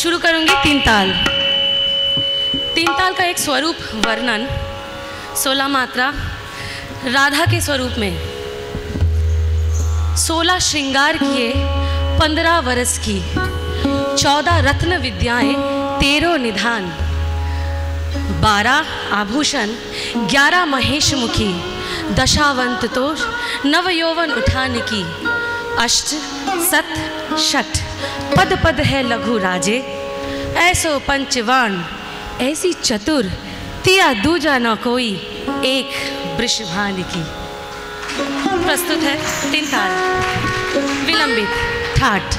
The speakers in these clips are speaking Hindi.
शुरू करूंगी तीन ताल। तीन ताल का एक स्वरूप वर्णन सोला मात्रा राधा के स्वरूप में 16 श्रृंगार किए 15 वर्ष की 14 रत्न विद्याएं 13 निधान 12 आभूषण 11 महेश मुखी दशावंत तो नव यौवन उठान की अष्ट सत्त षट् पद पद है लघु राजे ऐसो पंचवान ऐसी चतुर तिया दूजा न कोई एक वृषभान की। प्रस्तुत है तीन ताल विलंबित ठाट।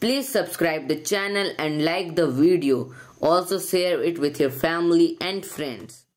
Please subscribe the channel and like the video. Also share it with your family and friends.